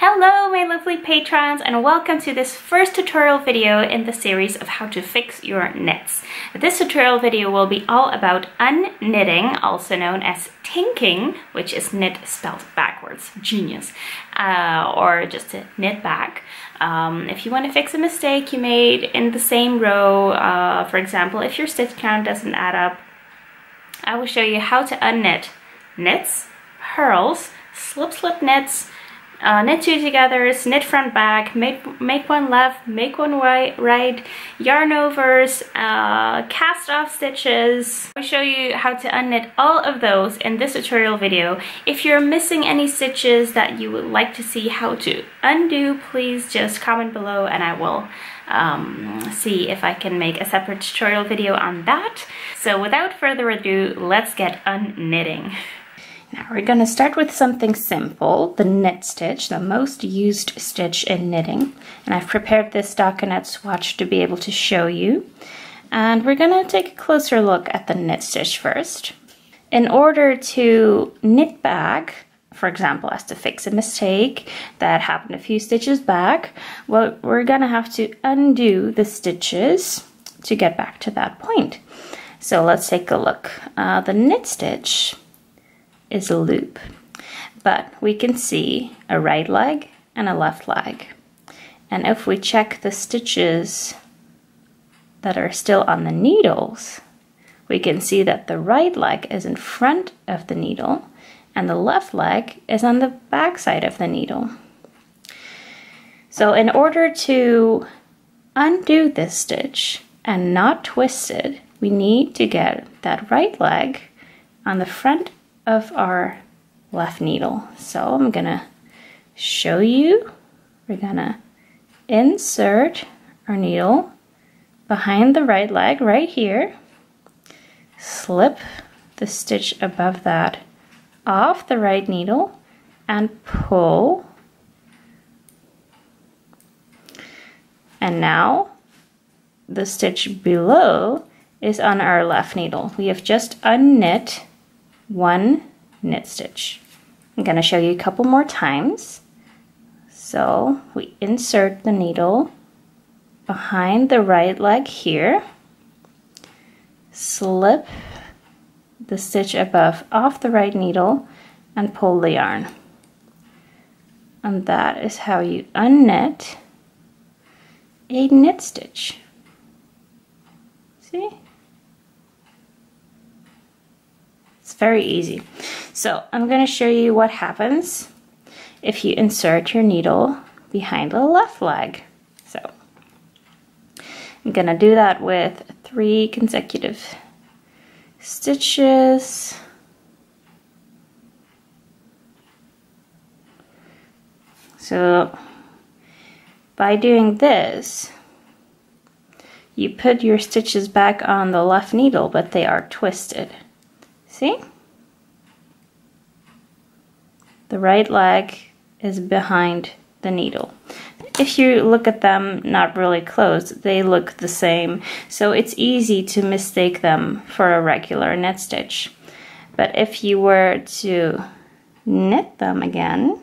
Hello my lovely patrons, and welcome to this first tutorial video in the series of how to fix your knits. This tutorial video will be all about unknitting, also known as tinking, which is knit spelled backwards, genius, or just to knit back. If you want to fix a mistake you made in the same row, for example, if your stitch count doesn't add up, I will show you how to unknit knits, purls, slip knits, knit two togethers, knit front back, make one left, make one right, yarn overs, cast off stitches. I'll show you how to unknit all of those in this tutorial video. If you're missing any stitches that you would like to see how to undo, please just comment below and I will see if I can make a separate tutorial video on that. So without further ado, let's get unknitting. Now we're going to start with something simple, the knit stitch, the most used stitch in knitting. And I've prepared this stockinette swatch to be able to show you. And we're going to take a closer look at the knit stitch first. In order to knit back, for example, as to fix a mistake that happened a few stitches back, well, we're going to have to undo the stitches to get back to that point. So let's take a look. The knit stitch is a loop, but we can see a right leg and a left leg, and if we check the stitches that are still on the needles, we can see that the right leg is in front of the needle and the left leg is on the back side of the needle. So in order to undo this stitch and not twist it, we need to get that right leg on the front of our left needle. So I'm gonna show you. We're gonna insert our needle behind the right leg right here, slip the stitch above that off the right needle and pull. And now the stitch below is on our left needle. We have just unknit one knit stitch. I'm going to show you a couple more times. So we insert the needle behind the right leg here, slip the stitch above off the right needle and pull the yarn. And that is how you unknit a knit stitch. See? It's very easy. So I'm going to show you what happens if you insert your needle behind the left leg. So I'm going to do that with 3 consecutive stitches. So by doing this, you put your stitches back on the left needle, but they are twisted. See? The right leg is behind the needle. If you look at them not really close, they look the same, so it's easy to mistake them for a regular knit stitch. But if you were to knit them again,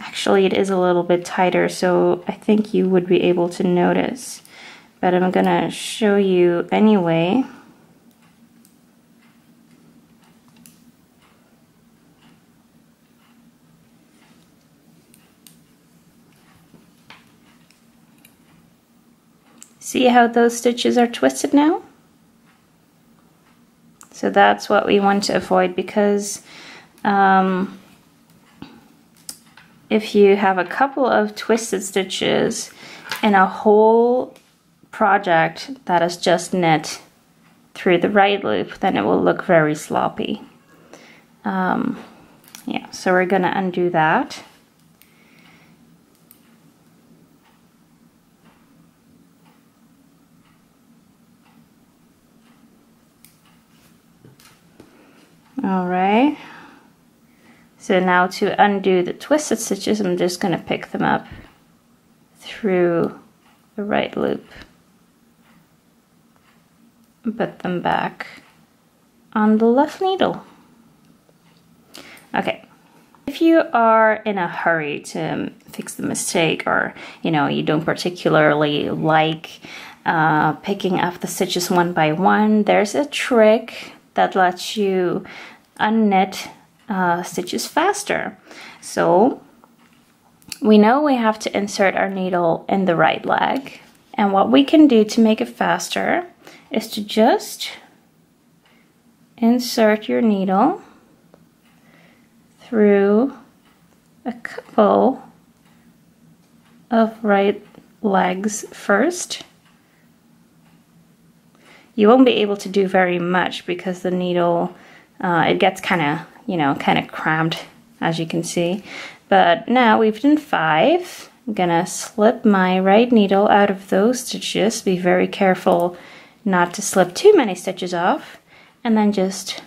actually it is a little bit tighter, so I think you would be able to notice. But I'm gonna show you anyway. See how those stitches are twisted now? So that's what we want to avoid, because if you have a couple of twisted stitches in a whole project that is just knit through the right loop, then it will look very sloppy. Yeah, so we're gonna undo that. All right, so now to undo the twisted stitches, I'm just gonna pick them up through the right loop, put them back on the left needle. you are in a hurry to fix the mistake, or you don't particularly like picking up the stitches one by one, there's a trick that lets you unknit stitches faster. So we know we have to insert our needle in the right leg, and what we can do to make it faster is to just insert your needle through a couple of right legs first. You won't be able to do very much because the needle, it gets kind of cramped, as you can see. But now we've done 5. I'm gonna slip my right needle out of those stitches. Be very careful not to slip too many stitches off, and then just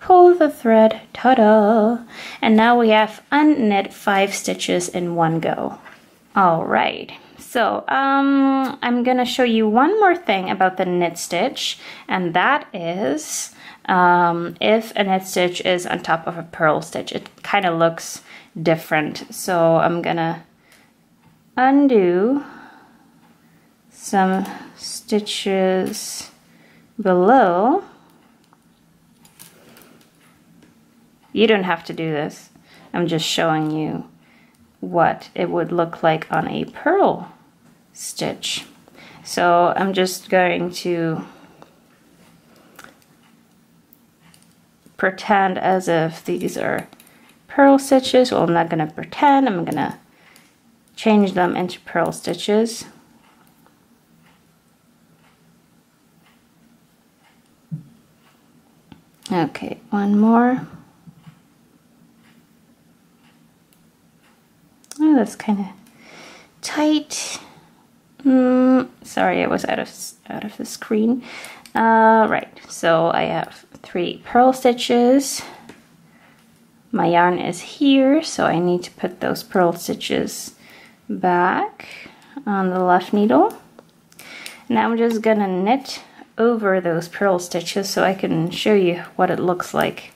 pull the thread, ta-da! And now we have unknit 5 stitches in one go. All right. So I'm gonna show you one more thing about the knit stitch, and that is if a knit stitch is on top of a purl stitch, it kind of looks different. So I'm gonna undo some stitches below. You don't have to do this. I'm just showing you what it would look like on a purl stitch. So I'm just going to pretend as if these are purl stitches. Well, I'm not going to pretend, I'm going to change them into purl stitches. Okay, one more. Oh, that's kind of tight. Sorry, I was out of the screen. Right, so I have 3 purl stitches. My yarn is here, so I need to put those purl stitches back on the left needle. Now I'm just gonna knit over those purl stitches so I can show you what it looks like.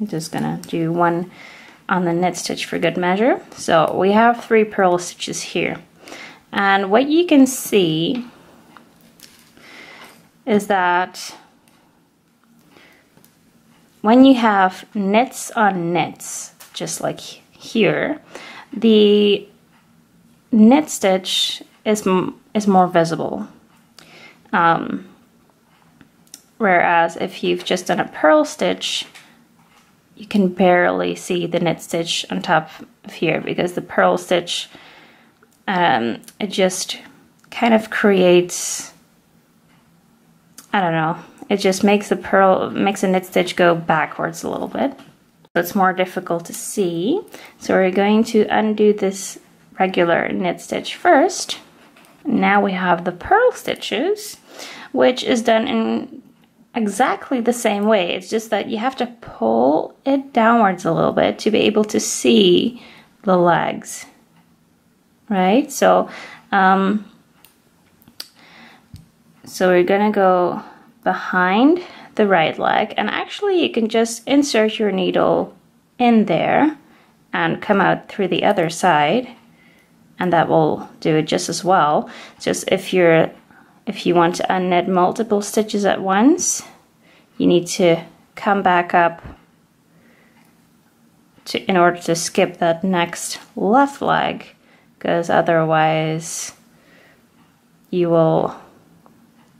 I'm just gonna do one on the knit stitch for good measure. So we have 3 purl stitches here, and what you can see is that when you have knits on knits, just like here, the knit stitch is more visible. Whereas if you've just done a purl stitch, you can barely see the knit stitch on top of here, because the purl stitch, it just kind of creates, I don't know, it just makes the knit stitch go backwards a little bit. So it's more difficult to see. So we're going to undo this regular knit stitch first. Now we have the purl stitches, which is done in exactly the same way. It's just that you have to pull it downwards a little bit to be able to see the legs, right? So so we're gonna go behind the right leg, and actually you can just insert your needle in there and come out through the other side, and that will do it just as well. Just if you want to unknit multiple stitches at once, you need to come back up in order to skip that next left leg, because otherwise you will,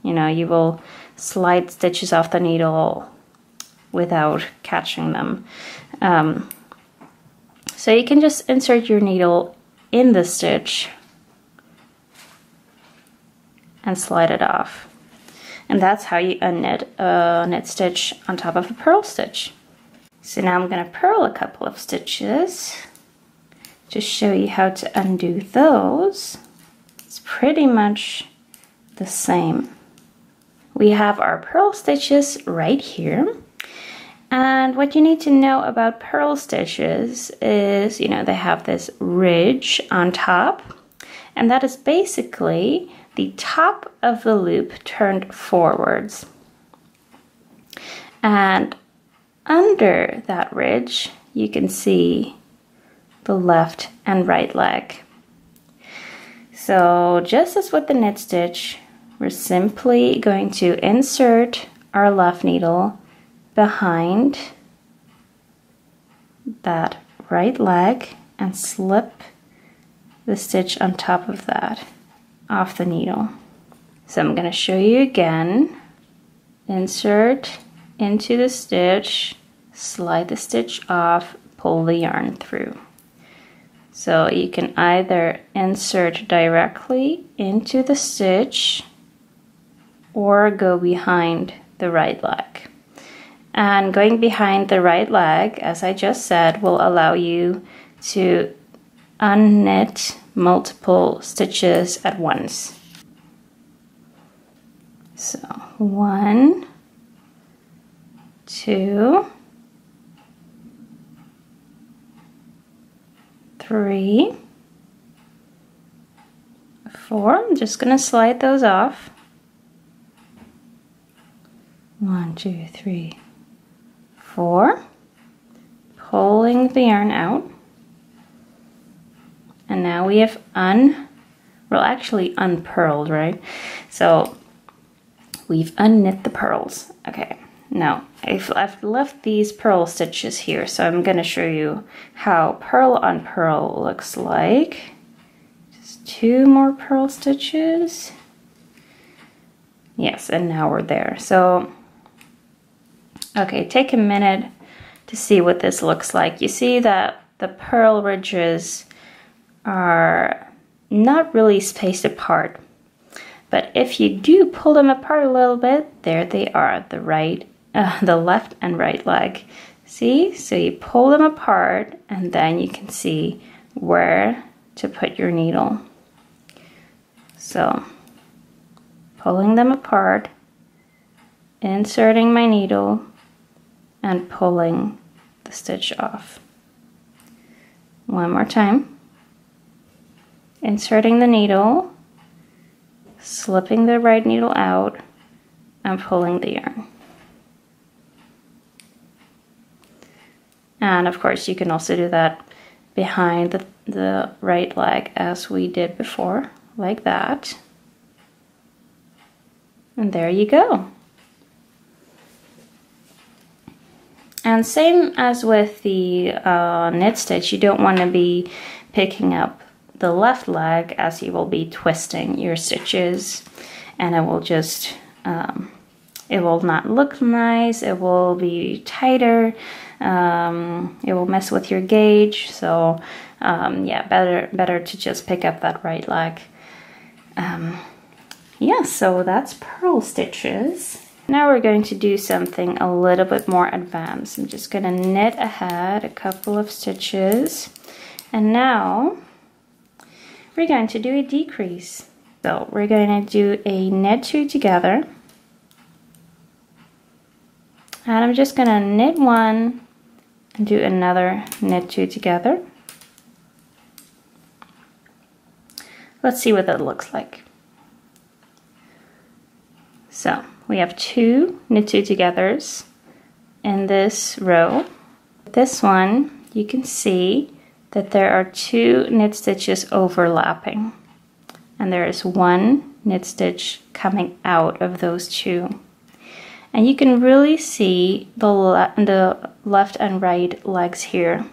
you will slide stitches off the needle without catching them. So you can just insert your needle in the stitch and slide it off. And that's how you unknit a knit stitch on top of a purl stitch. So now I'm gonna purl a couple of stitches to show you how to undo those. It's pretty much the same. We have our purl stitches right here. And what you need to know about purl stitches is, they have this ridge on top, and that is basically the top of the loop turned forwards. And under that ridge, you can see the left and right leg. So just as with the knit stitch, we're simply going to insert our left needle behind that right leg and slip the stitch on top of that off the needle. So I'm going to show you again. Insert into the stitch, slide the stitch off, pull the yarn through. So you can either insert directly into the stitch or go behind the right leg. And going behind the right leg, as I just said, will allow you to unknit multiple stitches at once. So 1, 2, 3, 4. I'm just going to slide those off. 1, 2, 3, 4. Pulling the yarn out. And now we have unpearled, right? So we've unknit the pearls. Okay, now I've left these purl stitches here, so I'm going to show you how purl on purl looks like. Just 2 more purl stitches. Yes, and now we're there. So, okay, take a minute to see what this looks like. You see that the purl ridges are not really spaced apart, but if you do pull them apart a little bit, there they are, the left and right leg. See? So you pull them apart and then you can see where to put your needle. So pulling them apart, inserting my needle and pulling the stitch off. One more time. Inserting the needle, slipping the right needle out, and pulling the yarn. And of course you can also do that behind the right leg as we did before, like that. And there you go. And same as with the knit stitch, you don't want to be picking up the left leg as you will be twisting your stitches, and it will just it will not look nice, it will be tighter, it will mess with your gauge. So yeah, better to just pick up that right leg. Yeah, so that's purl stitches. Now we're going to do something a little bit more advanced. I'm just gonna knit ahead a couple of stitches, and now we're going to do a decrease. So we're going to do a knit 2 together, and I'm just going to knit 1 and do another knit 2 together. Let's see what that looks like. So we have 2 knit 2 togethers in this row. This one, you can see that there are 2 knit stitches overlapping, and there is 1 knit stitch coming out of those 2. And you can really see the left and right legs here.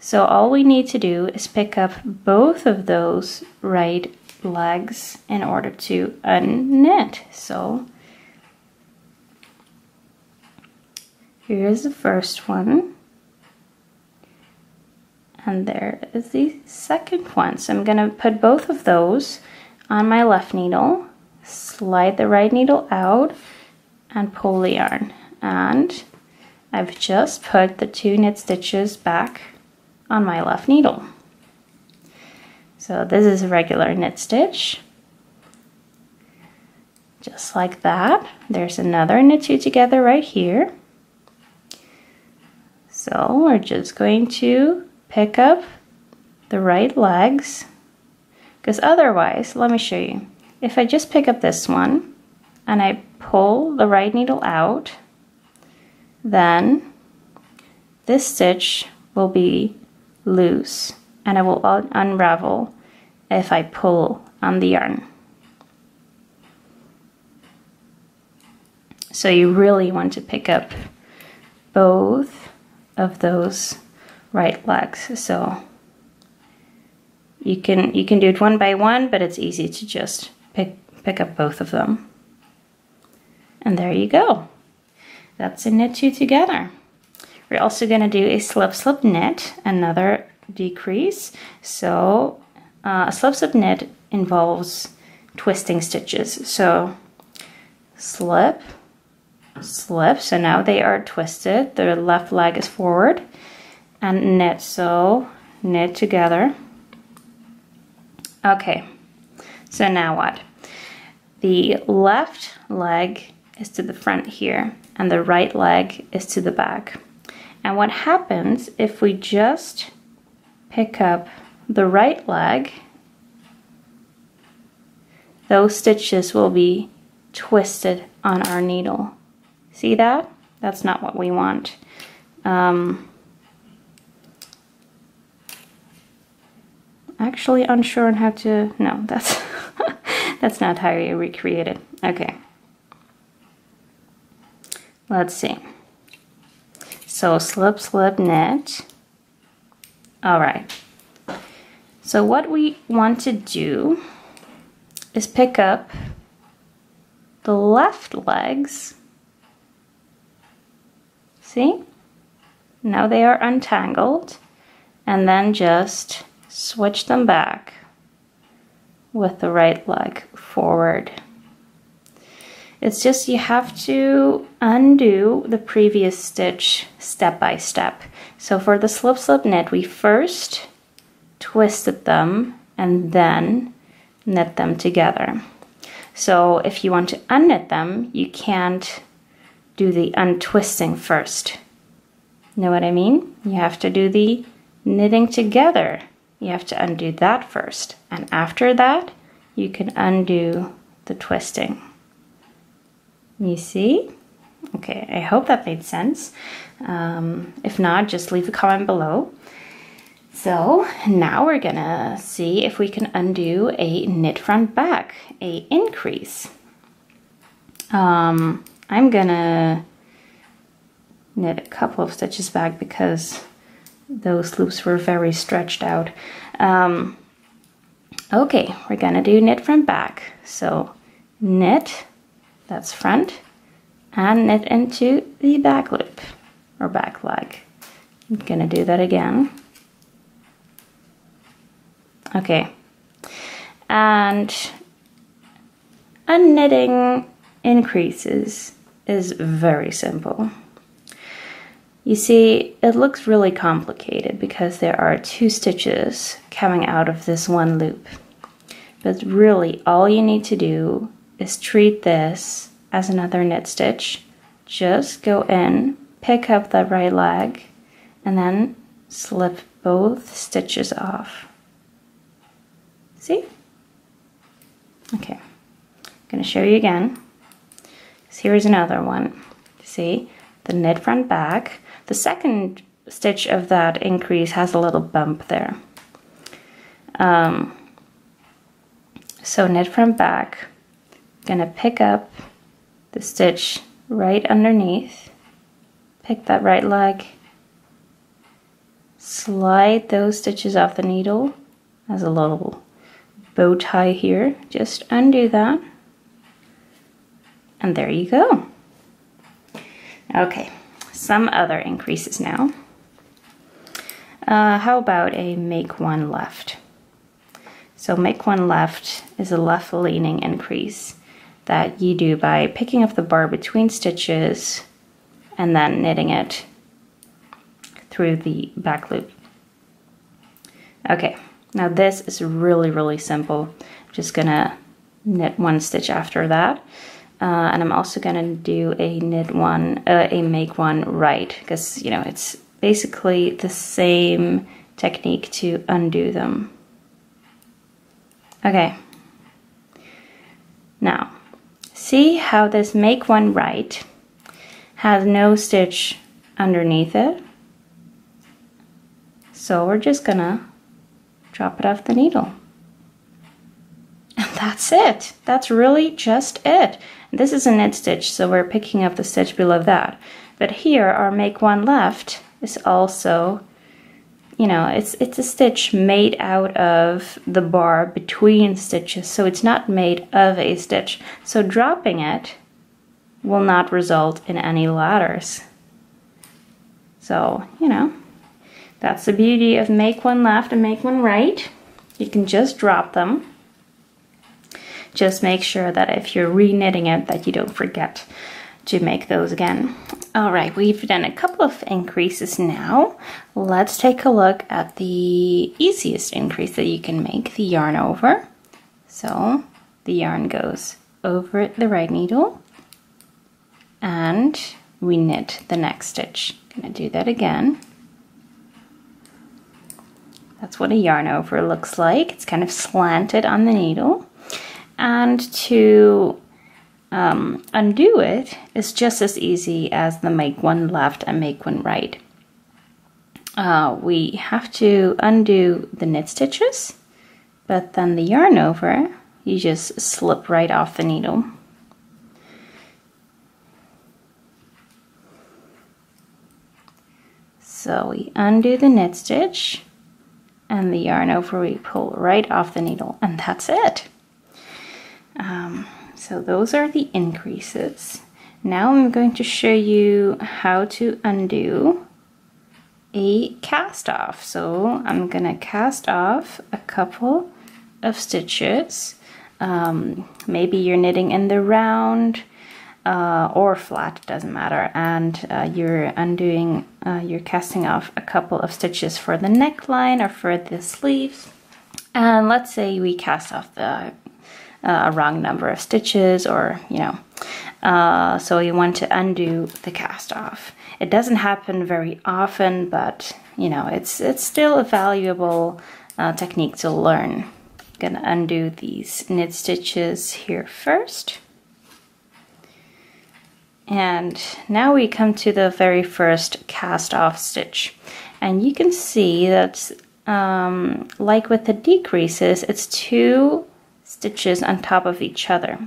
So all we need to do is pick up both of those right legs in order to unknit. So here's the first one. And there is the second one. So I'm going to put both of those on my left needle, slide the right needle out, and pull the yarn. And I've just put the 2 knit stitches back on my left needle. So this is a regular knit stitch. Just like that. There's another knit 2 together right here. So we're just going to pick up the right legs, because otherwise, let me show you, if I just pick up this one and I pull the right needle out then this stitch will be loose and it will unravel if I pull on the yarn. So you really want to pick up both of those right legs. So you can do it one by one, but it's easy to just pick up both of them. And there you go. That's a knit two together. We're also going to do a slip-slip knit, another decrease. So a slip-slip knit involves twisting stitches. So slip, slip. So now they are twisted. The left leg is forward and knit. So knit together. Okay, so now what? The left leg is to the front here and the right leg is to the back. And what happens if we just pick up the right leg, those stitches will be twisted on our needle. See that? That's not what we want. Actually unsure on how to, no, that's that's not how you recreate it. Okay, let's see. So slip, slip, knit. All right, so what we want to do is pick up the left legs. See, now they are untangled, and then just switch them back with the right leg forward. It's just you have to undo the previous stitch step by step. So for the slip slip knit, we first twisted them and then knit them together. So if you want to unknit them, you can't do the untwisting first. Know what I mean? You have to do the knitting together. You have to undo that first, and after that you can undo the twisting. You see? Okay, I hope that made sense. If not, just leave a comment below. So now we're gonna see if we can undo a knit front back, a increase. I'm gonna knit a couple of stitches back because those loops were very stretched out. Okay, we're gonna do knit front back. So knit, that's front, and knit into the back loop or back leg. I'm gonna do that again. Okay, and unknitting increases is very simple. You see, it looks really complicated because there are two stitches coming out of this one loop. But really, all you need to do is treat this as another knit stitch. Just go in, pick up that right leg, and then slip both stitches off. See? Okay, I'm gonna show you again. So here's another one. See? The knit front back. The second stitch of that increase has a little bump there. So knit front back, gonna pick up the stitch right underneath, pick that right leg, slide those stitches off the needle as a little bow tie here. Just undo that, and there you go. Okay, some other increases now. How about a make one left? So make one left is a left leaning increase that you do by picking up the bar between stitches and then knitting it through the back loop. Okay, now this is really, really simple. I'm just gonna knit one stitch after that. And I'm also gonna do a make one right, because you know it's basically the same technique to undo them. Okay. Now, see how this make one right has no stitch underneath it. So we're just gonna drop it off the needle. And that's it. That's really just it. This is a knit stitch, so we're picking up the stitch below that. But here, our make one left is also, you know, it's a stitch made out of the bar between stitches, so it's not made of a stitch. So dropping it will not result in any ladders. So, you know, that's the beauty of make one left and make one right. You can just drop them. Just make sure that if you're re-knitting it, that you don't forget to make those again. All right, we've done a couple of increases now. Let's take a look at the easiest increase that you can make, the yarn over. So the yarn goes over the right needle and we knit the next stitch. Gonna do that again. That's what a yarn over looks like. It's kind of slanted on the needle. And to undo it is just as easy as the make one left and make one right. We have to undo the knit stitches, but then the yarn over, you just slip right off the needle. So we undo the knit stitch and the yarn over, we pull right off the needle, and that's it. So those are the increases. Now I'm going to show you how to undo a cast off. So I'm gonna cast off a couple of stitches. Maybe you're knitting in the round or flat, doesn't matter, and you're undoing, you're casting off a couple of stitches for the neckline or for the sleeves. And let's say we cast off the a wrong number of stitches, or you know, so you want to undo the cast off. It doesn't happen very often, but you know, it's still a valuable technique to learn. I'm gonna undo these knit stitches here first, and now we come to the very first cast off stitch, and you can see that like with the decreases, it's two stitches on top of each other,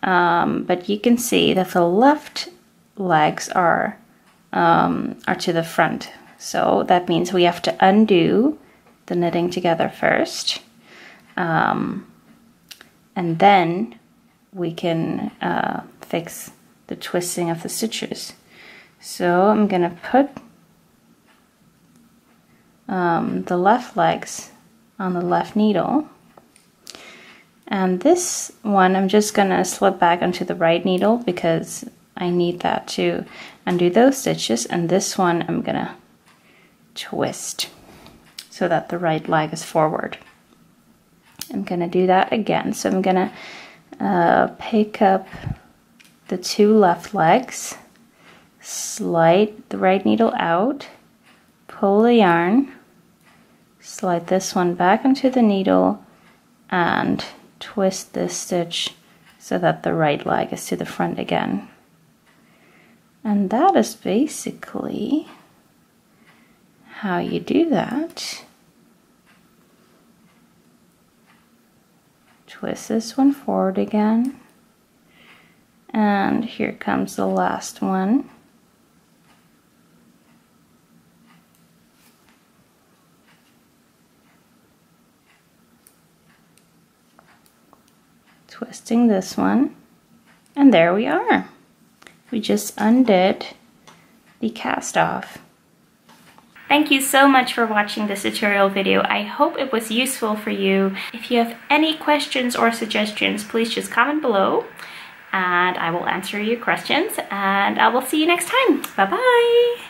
but you can see that the left legs are to the front, so that means we have to undo the knitting together first, and then we can fix the twisting of the stitches. So I'm gonna put the left legs on the left needle. And this one, I'm just gonna slip back onto the right needle because I need that to undo those stitches. And this one, I'm gonna twist so that the right leg is forward. I'm gonna do that again. So I'm gonna pick up the two left legs, slide the right needle out, pull the yarn, slide this one back onto the needle, and twist this stitch so that the right leg is to the front again. And that is basically how you do that. Twist this one forward again. And here comes the last one. Twisting this one, and there we are. We just undid the cast off. Thank you so much for watching this tutorial video. I hope it was useful for you. If you have any questions or suggestions, please just comment below and I will answer your questions, and I will see you next time. Bye bye.